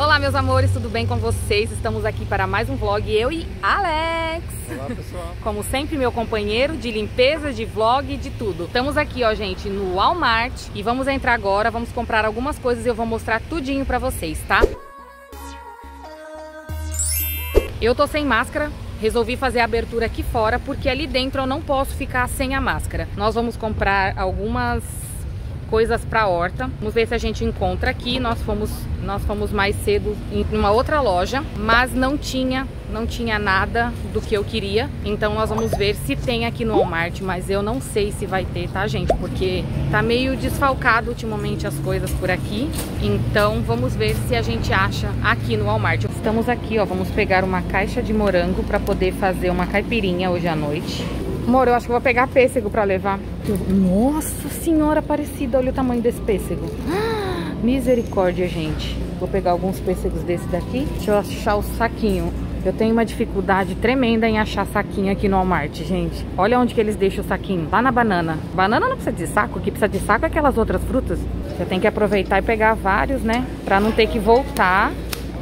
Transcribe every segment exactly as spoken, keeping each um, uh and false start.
Olá, meus amores, tudo bem com vocês? Estamos aqui para mais um vlog, eu e Alex. Olá, pessoal. Como sempre, meu companheiro de limpeza, de vlog, de tudo. Estamos aqui, ó, gente, no Walmart e vamos entrar agora, vamos comprar algumas coisas e eu vou mostrar tudinho para vocês, tá? Eu tô sem máscara. Resolvi fazer a abertura aqui fora, porque ali dentro eu não posso ficar sem a máscara. Nós vamos comprar algumas coisas pra horta. Vamos ver se a gente encontra aqui. Nós fomos, nós fomos mais cedo em uma outra loja, mas não tinha, não tinha nada do que eu queria. Então nós vamos ver se tem aqui no Walmart, mas eu não sei se vai ter, tá, gente? Porque tá meio desfalcado ultimamente as coisas por aqui. Então vamos ver se a gente acha aqui no Walmart. Estamos aqui, ó, vamos pegar uma caixa de morango para poder fazer uma caipirinha hoje à noite. Amor, eu acho que eu vou pegar pêssego para levar. Nossa Senhora Aparecida, olha o tamanho desse pêssego. Ah, misericórdia, gente. Vou pegar alguns pêssegos desse daqui. Deixa eu achar o saquinho. Eu tenho uma dificuldade tremenda em achar saquinho aqui no Walmart, gente. Olha onde que eles deixam o saquinho. Lá na banana. Banana não precisa de saco. O que precisa de saco é aquelas outras frutas. Você tem que aproveitar e pegar vários, né? Para não ter que voltar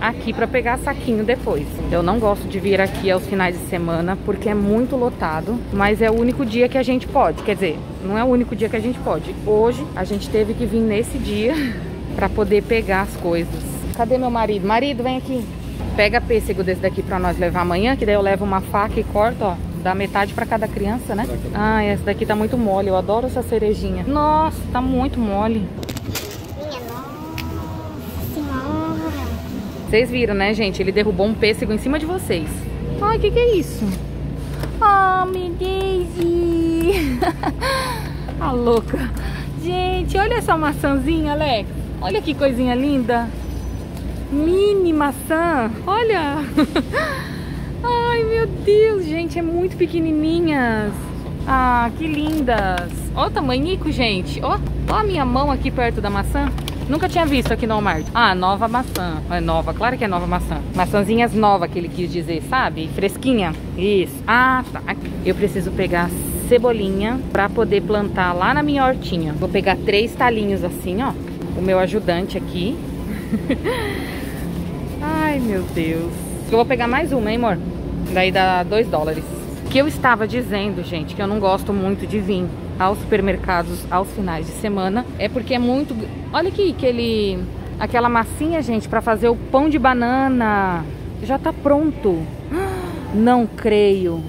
aqui para pegar saquinho depois. Eu não gosto de vir aqui aos finais de semana porque é muito lotado, mas é o único dia que a gente pode. Quer dizer, não é o único dia que a gente pode. Hoje a gente teve que vir nesse dia para poder pegar as coisas. Cadê meu marido? Marido, vem aqui. Pega pêssego desse daqui para nós levar amanhã, que daí eu levo uma faca e corto, ó. Dá metade pra cada criança, né? Ah, essa daqui tá muito mole. Eu adoro essa cerejinha. Nossa, tá muito mole. Vocês viram, né, gente? Ele derrubou um pêssego em cima de vocês. Ai, o que, que é isso? Oh, meu Deus! A louca. Gente, olha essa maçãzinha, Alex. Olha que coisinha linda. Mini maçã. Olha. Ai, meu Deus, gente. É muito pequenininhas. Ah, que lindas. Ó o tamanhico, gente. Ó, ó a minha mão aqui perto da maçã. Nunca tinha visto aqui no Walmart. Ah, nova maçã. É nova, claro que é nova maçã. Maçãzinhas nova que ele quis dizer, sabe? Fresquinha. Isso. Ah, tá. Eu preciso pegar cebolinha pra poder plantar lá na minha hortinha. Vou pegar três talinhos assim, ó. O meu ajudante aqui. Ai, meu Deus. Eu vou pegar mais uma, hein, amor? Daí dá dois dólares. Que eu estava dizendo, gente, que eu não gosto muito de vinho aos supermercados aos finais de semana, é porque é muito... Olha aqui, aquele... aquela massinha, gente, para fazer o pão de banana. Já tá pronto. Não creio.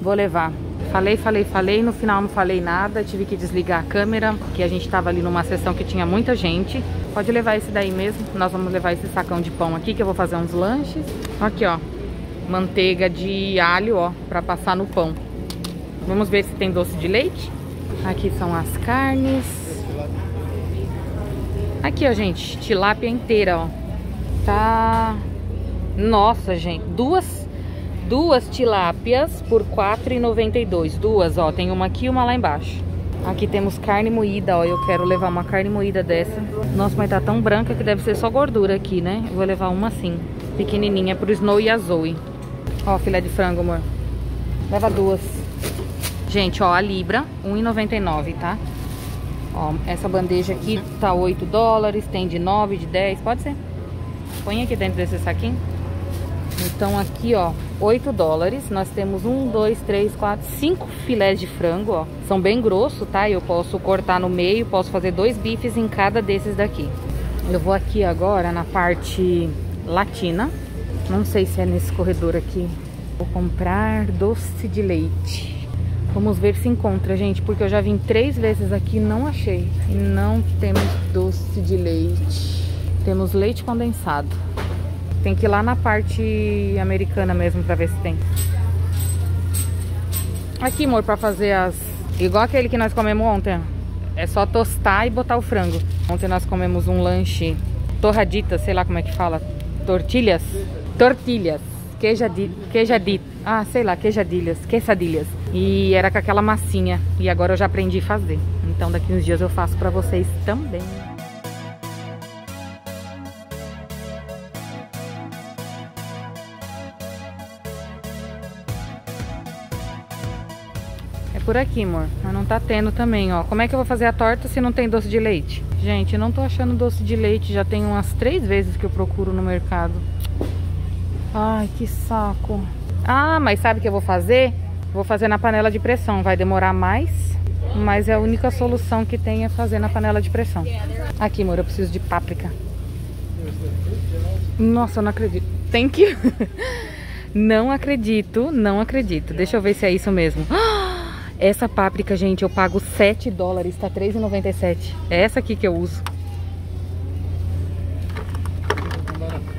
Vou levar. Falei, falei, falei. No final não falei nada. Tive que desligar a câmera, porque a gente tava ali numa sessão que tinha muita gente. Pode levar esse daí mesmo. Nós vamos levar esse sacão de pão aqui, que eu vou fazer uns lanches. Aqui, ó. Manteiga de alho, ó, para passar no pão. Vamos ver se tem doce de leite. Aqui são as carnes. Aqui, ó, gente, tilápia inteira, ó. Tá... Nossa, gente, duas, duas tilápias por quatro reais e noventa e dois centavos. Duas, ó, tem uma aqui e uma lá embaixo. Aqui temos carne moída, ó, eu quero levar uma carne moída dessa. Nossa, mas tá tão branca que deve ser só gordura aqui, né? Eu vou levar uma assim, pequenininha, pro Snow e a Zoe. Ó, filé de frango, amor. Leva duas. Gente, ó, a libra, um real e noventa e nove centavos, tá? Ó, essa bandeja aqui tá oito dólares, tem de nove, de dez, pode ser? Põe aqui dentro desse saquinho. Então aqui, ó, oito dólares, nós temos um, dois, três, quatro, cinco filés de frango, ó. São bem grosso, tá? Eu posso cortar no meio, posso fazer dois bifes em cada desses daqui. Eu vou aqui agora na parte latina. Não sei se é nesse corredor aqui. Vou comprar doce de leite. Vamos ver se encontra, gente, porque eu já vim três vezes aqui e não achei. Não temos doce de leite. Temos leite condensado. Tem que ir lá na parte americana mesmo pra ver se tem. Aqui, amor, pra fazer as... Igual aquele que nós comemos ontem. É só tostar e botar o frango. Ontem nós comemos um lanche torradita, sei lá como é que fala. Tortilhas? Tortilhas. Queijadi... Queijadita. Ah, sei lá, queijadilhas, quesadilhas. E era com aquela massinha. E agora eu já aprendi a fazer. Então daqui uns dias eu faço pra vocês também. É por aqui, amor. Mas não tá tendo também, ó. Como é que eu vou fazer a torta se não tem doce de leite? Gente, eu não tô achando doce de leite. Já tem umas três vezes que eu procuro no mercado. Ai, que saco. Ah, mas sabe o que eu vou fazer? Vou fazer na panela de pressão. Vai demorar mais, mas é a única solução que tem é fazer na panela de pressão. Aqui, amor, eu preciso de páprica. Nossa, eu não acredito. Tem que... Não acredito, não acredito. Deixa eu ver se é isso mesmo. Essa páprica, gente, eu pago sete dólares, tá três e noventa e sete. É essa aqui que eu uso.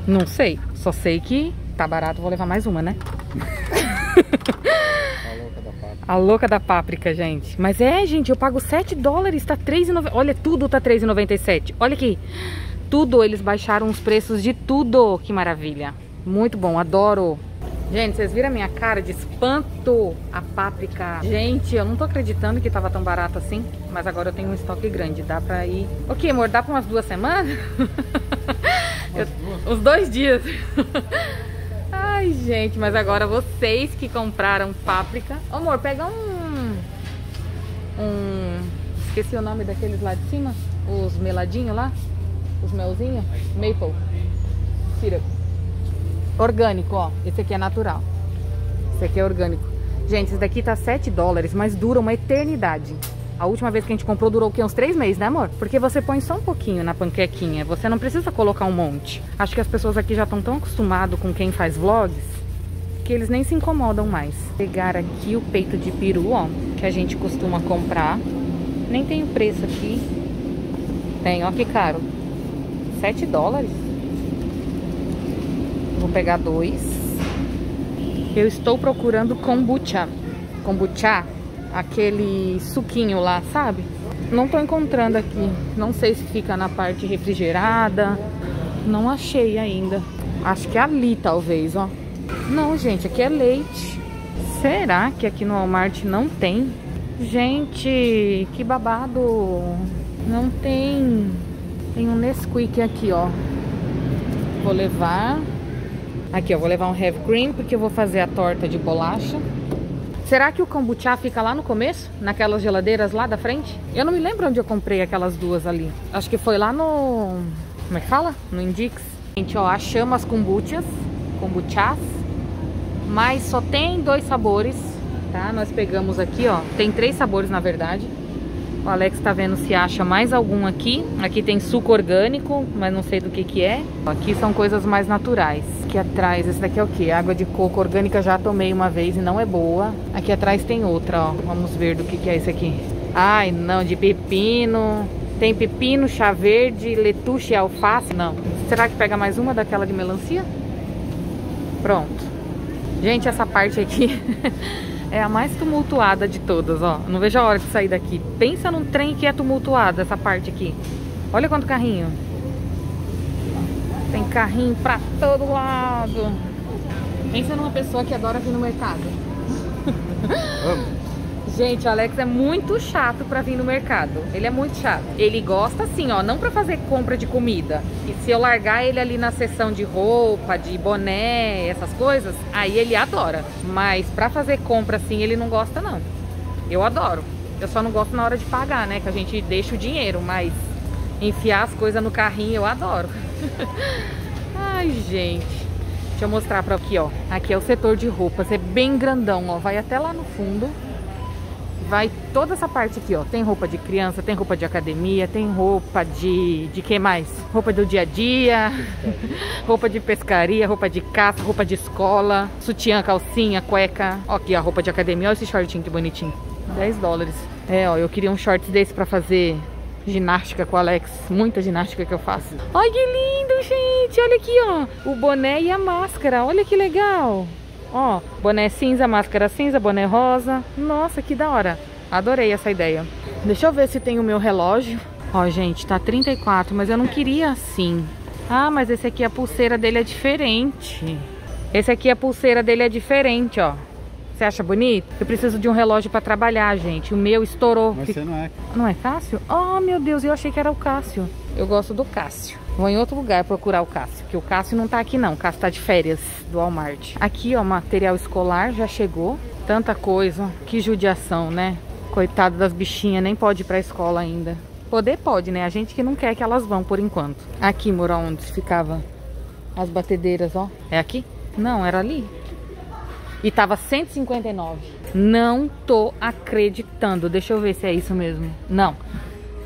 Não sei, só sei que tá barato, vou levar mais uma, né? A louca da páprica. A louca da páprica, gente. Mas é, gente, eu pago sete dólares, tá três e noventa e sete. Olha, tudo tá três e noventa e sete. Olha aqui. Tudo, eles baixaram os preços de tudo. Que maravilha. Muito bom, adoro. Gente, vocês viram a minha cara de espanto? A páprica. Gente, eu não tô acreditando que tava tão barato assim. Mas agora eu tenho um estoque grande. Dá pra ir... Ok, amor, dá pra umas duas semanas? Umas duas? Eu... Os dois dias. Ai, gente, mas agora vocês que compraram páprica... Ô, amor, pega um... Um... Esqueci o nome daqueles lá de cima. Os meladinhos lá. Os melzinhos. Maple. Syrup. Orgânico, ó. Esse aqui é natural. Esse aqui é orgânico. Gente, esse daqui tá sete dólares, mas dura uma eternidade. A última vez que a gente comprou durou o quê? Uns três meses, né, amor? Porque você põe só um pouquinho na panquequinha. Você não precisa colocar um monte. Acho que as pessoas aqui já estão tão acostumadas com quem faz vlogs que eles nem se incomodam mais. Pegar aqui o peito de peru, ó, que a gente costuma comprar. Nem tem o preço aqui. Tem, ó que caro. sete dólares. Vou pegar dois. Eu estou procurando kombucha. Kombucha, aquele suquinho lá, sabe? Não tô encontrando aqui. Não sei se fica na parte refrigerada. Não achei ainda. Acho que é ali, talvez, ó. Não, gente, aqui é leite. Será que aqui no Walmart não tem? Gente, que babado. Não tem. Tem um Nesquik aqui, ó. Vou levar... Aqui, eu vou levar um heavy cream, porque eu vou fazer a torta de bolacha. Será que o kombucha fica lá no começo? Naquelas geladeiras lá da frente? Eu não me lembro onde eu comprei aquelas duas ali. Acho que foi lá no... Como é que fala? No Indyx. Gente, ó, achamos as kombuchas. Kombuchas. Mas só tem dois sabores, tá? Nós pegamos aqui, ó. Tem três sabores, na verdade. O Alex tá vendo se acha mais algum aqui. Aqui tem suco orgânico, mas não sei do que que é. Aqui são coisas mais naturais. Aqui atrás, esse daqui é o quê? Água de coco orgânica, já tomei uma vez e não é boa. Aqui atrás tem outra, ó. Vamos ver do que que é esse aqui. Ai, não, de pepino. Tem pepino, chá verde, letuche e alface. Não. Será que pega mais uma daquela de melancia? Pronto. Gente, essa parte aqui... É a mais tumultuada de todas, ó. Não vejo a hora de sair daqui. Pensa num trem que é tumultuado, essa parte aqui. Olha quanto carrinho. Tem carrinho pra todo lado. Pensa numa pessoa que adora vir no mercado. Gente, o Alex é muito chato pra vir no mercado. Ele é muito chato. Ele gosta assim, ó, não pra fazer compra de comida. E se eu largar ele ali na seção de roupa, de boné, essas coisas, aí ele adora. Mas pra fazer compra assim, ele não gosta não. Eu adoro. Eu só não gosto na hora de pagar, né? Que a gente deixa o dinheiro, mas enfiar as coisas no carrinho eu adoro. Ai, gente. Deixa eu mostrar pra aqui, ó. Aqui é o setor de roupas. É bem grandão, ó. Vai até lá no fundo. Vai toda essa parte aqui, ó. Tem roupa de criança, tem roupa de academia, tem roupa de... De que mais? Roupa do dia a dia, roupa de pescaria, roupa de caça, roupa de escola, sutiã, calcinha, cueca. Ó aqui, a roupa de academia. Olha esse shortinho que bonitinho. dez dólares. É, ó, eu queria um short desse pra fazer ginástica com o Alex. Muita ginástica que eu faço. Olha que lindo, gente. Olha aqui, ó. O boné e a máscara. Olha que legal. Ó, boné cinza, máscara cinza, boné rosa. Nossa, que da hora. Adorei essa ideia. Deixa eu ver se tem o meu relógio. Ó, gente, tá trinta e quatro, mas eu não queria assim. Ah, mas esse aqui, a pulseira dele é diferente. Esse aqui, a pulseira dele é diferente, ó. Você acha bonito? Eu preciso de um relógio pra trabalhar, gente. O meu estourou. Mas você não é. Não é Cássio? Oh, meu Deus, eu achei que era o Cássio. Eu gosto do Cássio. Vou em outro lugar procurar o Cássio, que o Cássio não tá aqui não. O Cássio tá de férias do Walmart. Aqui, ó, material escolar já chegou. Tanta coisa. Que judiação, né? Coitado das bichinhas, nem pode ir pra escola ainda. Poder pode, né? A gente que não quer que elas vão por enquanto. Aqui, Moura, onde ficava as batedeiras, ó. É aqui? Não, era ali. E tava cento e cinquenta e nove. Não tô acreditando. Deixa eu ver se é isso mesmo. Não.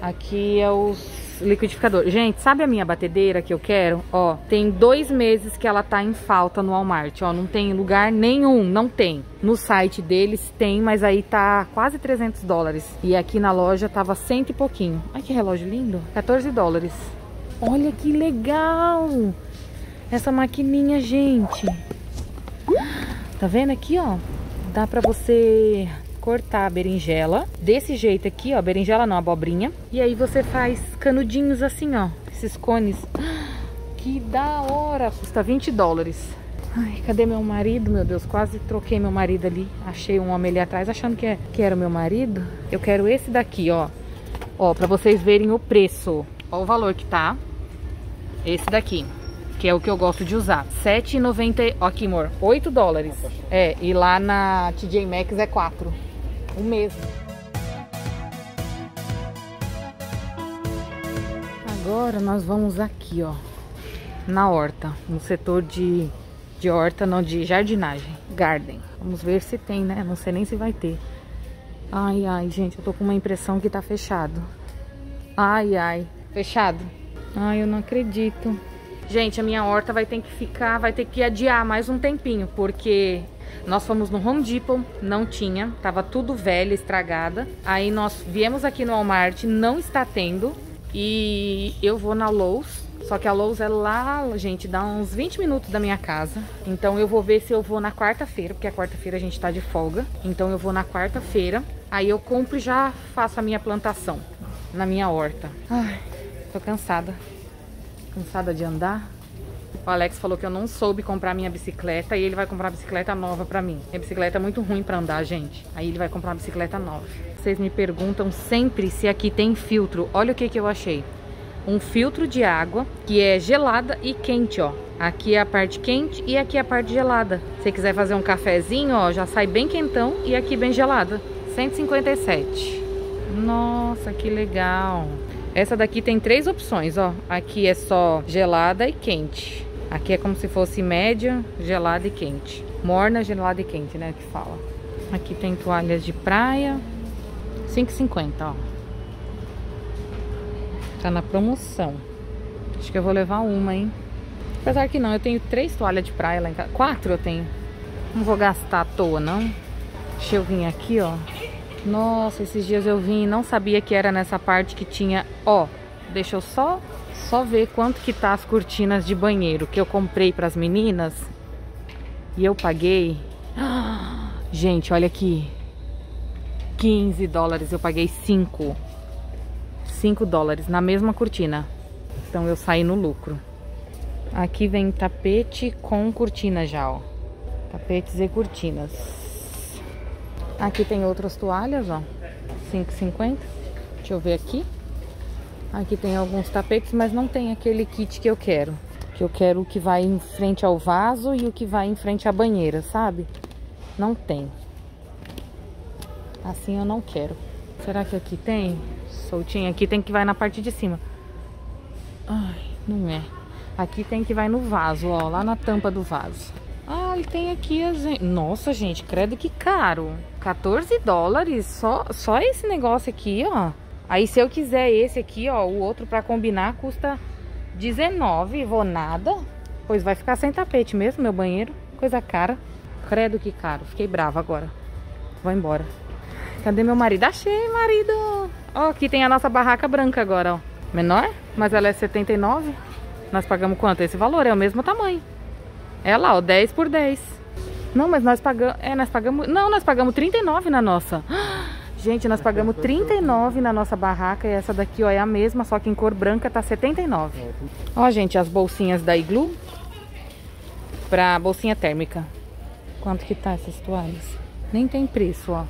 Aqui é os liquidificadores. Gente, sabe a minha batedeira que eu quero? Ó, tem dois meses que ela tá em falta no Walmart. Ó, não tem lugar nenhum. Não tem. No site deles tem, mas aí tá quase trezentos dólares. E aqui na loja tava cento e pouquinho. Ai, que relógio lindo. quatorze dólares. Olha que legal. Essa maquininha, gente. Tá vendo aqui, ó? Dá pra você cortar a berinjela. Desse jeito aqui, ó. Berinjela não, abobrinha. E aí você faz canudinhos assim, ó. Esses cones. Que da hora! Custa vinte dólares. Ai, cadê meu marido? Meu Deus, quase troquei meu marido ali. Achei um homem ali atrás achando que, é, que era o meu marido. Eu quero esse daqui, ó. Ó, pra vocês verem o preço. Ó o valor que tá. Esse daqui. Que é o que eu gosto de usar. sete e noventa. Ó aqui, amor. oito dólares. É, e lá na T J Maxx é quatro. O mesmo. Agora nós vamos aqui, ó. Na horta. No setor de, de horta, não, de jardinagem. Garden. Vamos ver se tem, né? Não sei nem se vai ter. Ai, ai, gente. Eu tô com uma impressão que tá fechado. Ai, ai. Fechado? Ai, eu não acredito. Gente, a minha horta vai ter que ficar, vai ter que adiar mais um tempinho, porque nós fomos no Home Depot, não tinha, tava tudo velha, estragada. Aí nós viemos aqui no Walmart, não está tendo, e eu vou na Lowe's, só que a Lowe's é lá, gente, dá uns vinte minutos da minha casa. Então eu vou ver se eu vou na quarta-feira, porque a quarta-feira a gente tá de folga. Então eu vou na quarta-feira, aí eu compro e já faço a minha plantação na minha horta. Ai, tô cansada. Cansada de andar. O Alex falou que eu não soube comprar minha bicicleta e ele vai comprar uma bicicleta nova pra mim. Minha bicicleta é muito ruim pra andar, gente. Aí ele vai comprar uma bicicleta nova. Vocês me perguntam sempre se aqui tem filtro. Olha o que que eu achei. Um filtro de água que é gelada e quente, ó. Aqui é a parte quente e aqui é a parte gelada. Se você quiser fazer um cafezinho, ó, já sai bem quentão e aqui bem gelada. cento e cinquenta e sete. Nossa, que legal. Essa daqui tem três opções, ó. Aqui é só gelada e quente. Aqui é como se fosse média, gelada e quente. Morna, gelada e quente, né, que fala. Aqui tem toalhas de praia. cinco e cinquenta, ó. Tá na promoção. Acho que eu vou levar uma, hein. Apesar que não, eu tenho três toalhas de praia lá em casa. Quatro eu tenho. Não vou gastar à toa, não. Deixa eu vir aqui, ó. Nossa, esses dias eu vim e não sabia que era nessa parte que tinha, ó, deixa eu só, só ver quanto que tá as cortinas de banheiro que eu comprei pras meninas e eu paguei, ah, gente, olha aqui, quinze dólares, eu paguei cinco, cinco dólares na mesma cortina, então eu saí no lucro. Aqui vem tapete com cortina já, ó, tapetes e cortinas. Aqui tem outras toalhas, ó, cinco e cinquenta. Deixa eu ver aqui. Aqui tem alguns tapetes, mas não tem aquele kit que eu quero. Que eu quero o que vai em frente ao vaso e o que vai em frente à banheira, sabe? Não tem. Assim eu não quero. Será que aqui tem? Soltinho aqui tem que vai na parte de cima. Ai, não é. Aqui tem que vai no vaso, ó, lá na tampa do vaso. Ah, e tem aqui as... Nossa, gente, credo que caro. quatorze dólares, só, só esse negócio aqui, ó. Aí se eu quiser esse aqui, ó, o outro pra combinar custa dezenove, vou nada. Pois vai ficar sem tapete mesmo, meu banheiro. Coisa cara. Credo que caro, fiquei brava agora. Vou embora. Cadê meu marido? Achei, marido! Ó, aqui tem a nossa barraca branca agora, ó. Menor, mas ela é setenta e nove. Nós pagamos quanto? Esse valor é o mesmo tamanho. É lá, ó, dez por dez. Não, mas nós pagamos... É, nós pagamos... Não, nós pagamos trinta e nove na nossa. Gente, nós pagamos trinta e nove na nossa barraca. E essa daqui, ó, é a mesma, só que em cor branca tá setenta e nove. Ó, gente, as bolsinhas da Iglu. Pra bolsinha térmica. Quanto que tá essas toalhas? Nem tem preço, ó.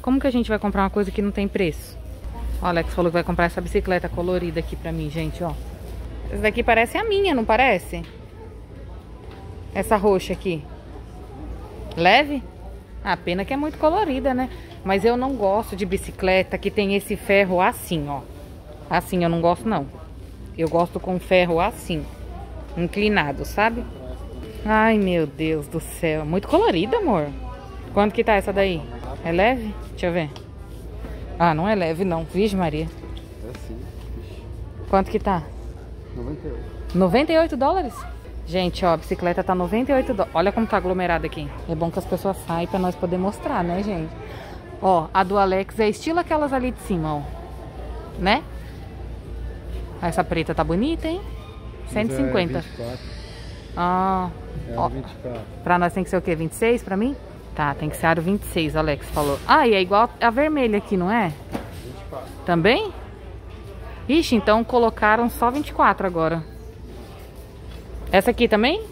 Como que a gente vai comprar uma coisa que não tem preço? O Alex falou que vai comprar essa bicicleta colorida aqui pra mim, gente, ó. Essa daqui parece a minha, não parece? Essa roxa aqui. Leve? Ah, pena que é muito colorida, né? Mas eu não gosto de bicicleta que tem esse ferro assim, ó. Assim eu não gosto, não. Eu gosto com ferro assim, inclinado, sabe? Ai, meu Deus do céu. Muito colorida, amor. Quanto que tá essa daí? É leve? Deixa eu ver. Ah, não é leve, não. Vixe, Maria. É sim. Quanto que tá? noventa e oito. noventa e oito dólares? Gente, ó, a bicicleta tá noventa e oito dólares. Olha como tá aglomerado aqui. É bom que as pessoas saem pra nós poder mostrar, né, gente? Ó, a do Alex é estilo aquelas ali de cima, ó. Né? Essa preta tá bonita, hein? cento e cinquenta. É vinte e quatro. Ah, é ó. vinte e quatro. Pra nós tem que ser o quê? vinte e seis pra mim? Tá, tem que ser aro vinte e seis, Alex falou. Ah, e é igual a vermelha aqui, não é? vinte e quatro. Também? Ixi, então colocaram só vinte e quatro agora. Essa aqui também?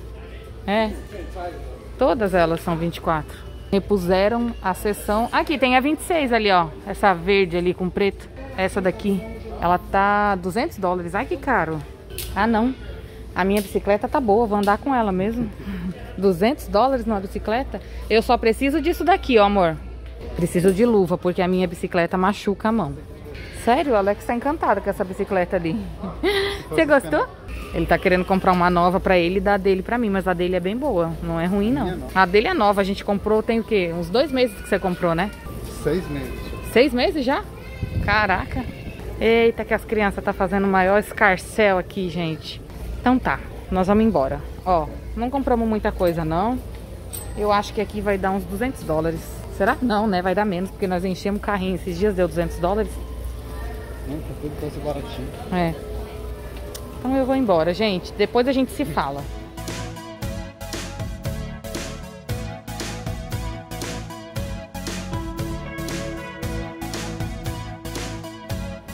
É. Todas elas são vinte e quatro. Repuseram a seção... Aqui, tem a vinte e seis ali, ó. Essa verde ali com preto. Essa daqui. Ela tá duzentos dólares. Ai, que caro. Ah, não. A minha bicicleta tá boa, vou andar com ela mesmo. duzentos dólares numa bicicleta? Eu só preciso disso daqui, ó, amor. Preciso de luva, porque a minha bicicleta machuca a mão. Sério, o Alex tá encantado com essa bicicleta ali. Você gostou? Ele tá querendo comprar uma nova pra ele e dar a dele pra mim, mas a dele é bem boa, não é ruim, não. A dele é nova, a gente comprou, tem o quê? Uns dois meses que você comprou, né? Seis meses. Seis meses já? Caraca. Eita, que as crianças tá fazendo o maior escarcéu aqui, gente. Então tá, nós vamos embora. Ó, não compramos muita coisa, não. Eu acho que aqui vai dar uns duzentos dólares. Será? Não, né? Vai dar menos, porque nós enchemos o carrinho. Esses dias deu duzentos dólares. Não, tá tudo coisa baratinho. É. Então eu vou embora, gente. Depois a gente se fala.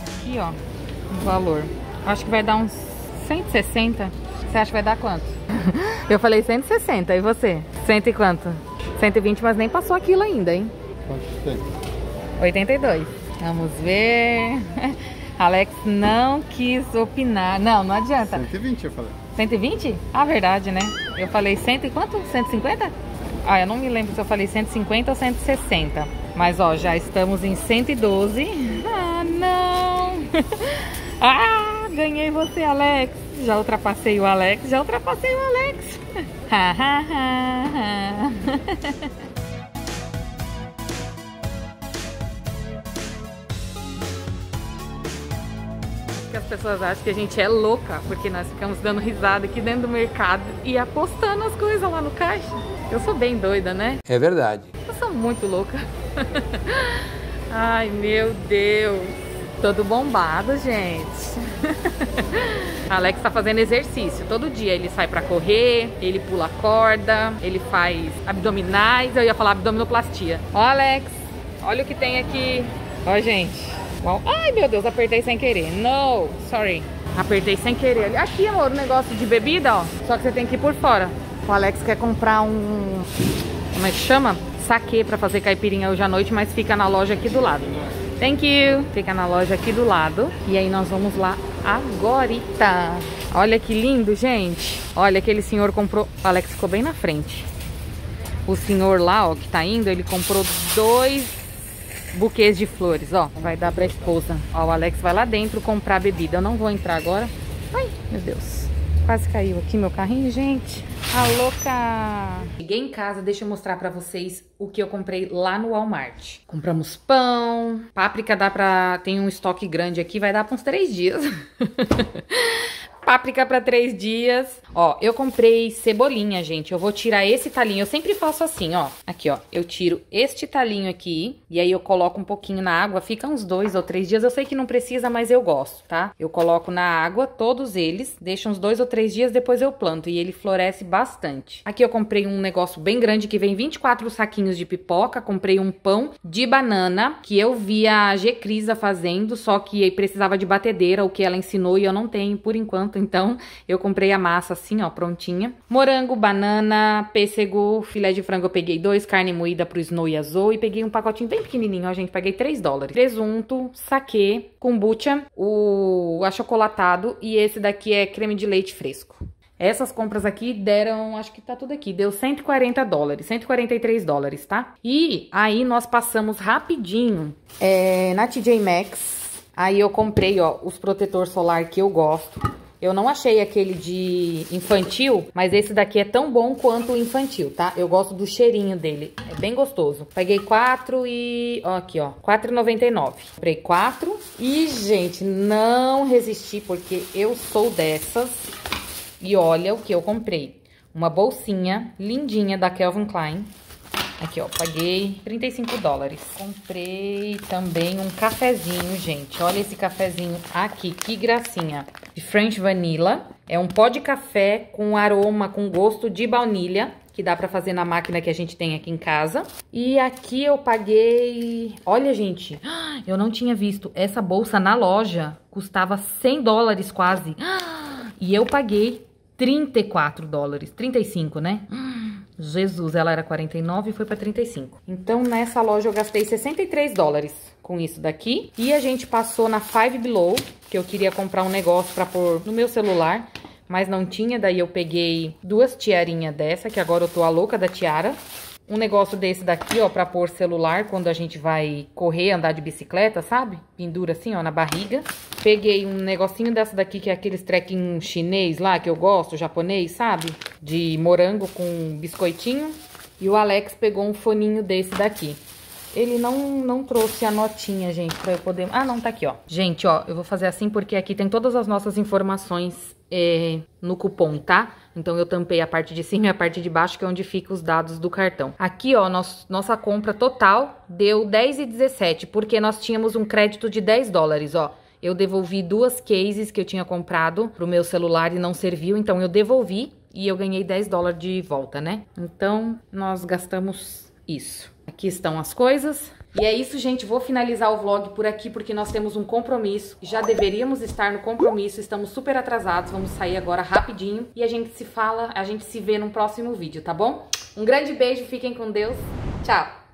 Aqui, ó, o valor. Acho que vai dar uns cento e sessenta. Você acha que vai dar quanto? Eu falei cento e sessenta, e você? Cento e quanto? cento e vinte, mas nem passou aquilo ainda, hein? Quanto tem? oitenta e dois. Vamos ver. Alex não quis opinar. Não, não adianta. cento e vinte eu falei. cento e vinte? Ah, verdade, né? Eu falei cento e quanto? cento e cinquenta? Ah, eu não me lembro se eu falei cento e cinquenta ou cento e sessenta. Mas, ó, já estamos em cento e doze. Ah, não! Ah, ganhei você, Alex. Já ultrapassei o Alex, já ultrapassei o Alex. As pessoas acham que a gente é louca, porque nós ficamos dando risada aqui dentro do mercado e apostando as coisas lá no caixa. Eu sou bem doida, né? É verdade. Eu sou muito louca. Ai, meu Deus. Todo bombado, gente. Alex tá fazendo exercício. Todo dia ele sai pra correr, ele pula a corda, ele faz abdominais. Eu ia falar abdominoplastia. Ó, Alex, olha o que tem aqui. Ó, gente. Uau. Ai, meu Deus, apertei sem querer. No, sorry. Apertei sem querer. Aqui, amor, o negócio de bebida, ó. Só que você tem que ir por fora. O Alex quer comprar um... Como é que chama? Saquê pra fazer caipirinha hoje à noite, mas fica na loja aqui do lado. Thank you. Fica na loja aqui do lado. E aí nós vamos lá agorita. Olha que lindo, gente. Olha, aquele senhor comprou... O Alex ficou bem na frente. O senhor lá, ó, que tá indo, ele comprou dois buquês de flores, ó. Vai dar pra esposa. Ó, o Alex vai lá dentro comprar bebida. Eu não vou entrar agora. Ai, meu Deus. Quase caiu aqui meu carrinho, gente. A louca! Cheguei em casa, deixa eu mostrar pra vocês o que eu comprei lá no Walmart. Compramos pão, páprica dá pra... Tem um estoque grande aqui, vai dar pra uns três dias. Páprica pra três dias. Ó, eu comprei cebolinha, gente. Eu vou tirar esse talinho. Eu sempre faço assim, ó. Aqui, ó. Eu tiro este talinho aqui. E aí eu coloco um pouquinho na água. Fica uns dois ou três dias. Eu sei que não precisa, mas eu gosto, tá? Eu coloco na água todos eles. Deixo uns dois ou três dias. Depois eu planto. E ele floresce bastante. Aqui eu comprei um negócio bem grande que vem vinte e quatro saquinhos de pipoca. Comprei um pão de banana que eu vi a G-Crisa fazendo. Só que precisava de batedeira, o que ela ensinou. E eu não tenho por enquanto. Então, eu comprei a massa assim, ó, prontinha. Morango, banana, pêssego, filé de frango eu peguei dois, carne moída pro Snow e Azul. E peguei um pacotinho bem pequenininho, ó, gente. Paguei três dólares. Presunto, saquê, kombucha, o achocolatado e esse daqui é creme de leite fresco. Essas compras aqui deram, acho que tá tudo aqui, deu cento e quarenta dólares, cento e quarenta e três dólares, tá? E aí nós passamos rapidinho é, na T J Maxx. Aí eu comprei, ó, os protetor solar que eu gosto. Eu não achei aquele de infantil, mas esse daqui é tão bom quanto o infantil, tá? Eu gosto do cheirinho dele, é bem gostoso. Peguei quatro e... ó, aqui, ó, quatro reais e noventa e nove centavos. Comprei quatro e, gente, não resisti porque eu sou dessas. E olha o que eu comprei. Uma bolsinha lindinha da Calvin Klein. Aqui, ó, paguei trinta e cinco dólares. Comprei também um cafezinho, gente. Olha esse cafezinho aqui, que gracinha. De French Vanilla. É um pó de café com aroma, com gosto de baunilha, que dá pra fazer na máquina que a gente tem aqui em casa. E aqui eu paguei... olha, gente, eu não tinha visto. Essa bolsa na loja custava cem dólares quase. E eu paguei trinta e quatro dólares. trinta e cinco, né? Jesus, ela era quarenta e nove e foi pra trinta e cinco. Então, nessa loja eu gastei sessenta e três dólares com isso daqui. E a gente passou na Five Below, que eu queria comprar um negócio pra pôr no meu celular, mas não tinha. Daí eu peguei duas tiarinhas dessa, que agora eu tô a louca da tiara. Um negócio desse daqui, ó, pra pôr celular quando a gente vai correr, andar de bicicleta, sabe? Pendura assim, ó, na barriga. Peguei um negocinho dessa daqui, que é aqueles trequinhos chinês lá, que eu gosto, japonês, sabe? De morango com biscoitinho. E o Alex pegou um foninho desse daqui. Ele não, não trouxe a notinha, gente, pra eu poder... ah, não, tá aqui, ó. Gente, ó, eu vou fazer assim porque aqui tem todas as nossas informações é, no cupom, tá? Então, eu tampei a parte de cima e a parte de baixo, que é onde fica os dados do cartão. Aqui, ó, nosso, nossa compra total deu dez e dezessete, porque nós tínhamos um crédito de dez dólares, ó. Eu devolvi duas cases que eu tinha comprado pro meu celular e não serviu, então eu devolvi e eu ganhei dez dólares de volta, né? Então, nós gastamos isso. Aqui estão as coisas. E é isso, gente. Vou finalizar o vlog por aqui, porque nós temos um compromisso. Já deveríamos estar no compromisso. Estamos super atrasados. Vamos sair agora rapidinho. E a gente se fala, a gente se vê num próximo vídeo, tá bom? Um grande beijo. Fiquem com Deus. Tchau.